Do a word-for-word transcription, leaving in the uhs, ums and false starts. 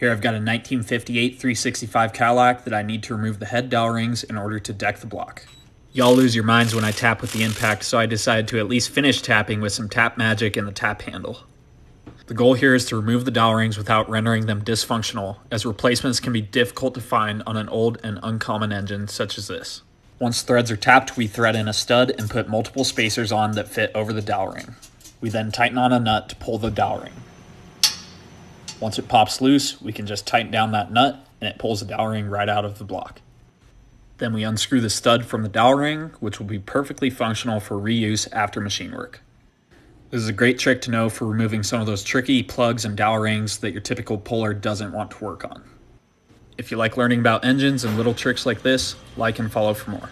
Here I've got a nineteen fifty-eight three sixty-five Cadillac that I need to remove the head dowel rings in order to deck the block. Y'all lose your minds when I tap with the impact, so I decided to at least finish tapping with some tap magic in the tap handle. The goal here is to remove the dowel rings without rendering them dysfunctional, as replacements can be difficult to find on an old and uncommon engine such as this. Once threads are tapped, we thread in a stud and put multiple spacers on that fit over the dowel ring. We then tighten on a nut to pull the dowel ring. Once it pops loose, we can just tighten down that nut and it pulls the dowel ring right out of the block. Then we unscrew the stud from the dowel ring, which will be perfectly functional for reuse after machine work. This is a great trick to know for removing some of those tricky plugs and dowel rings that your typical puller doesn't want to work on. If you like learning about engines and little tricks like this, like and follow for more.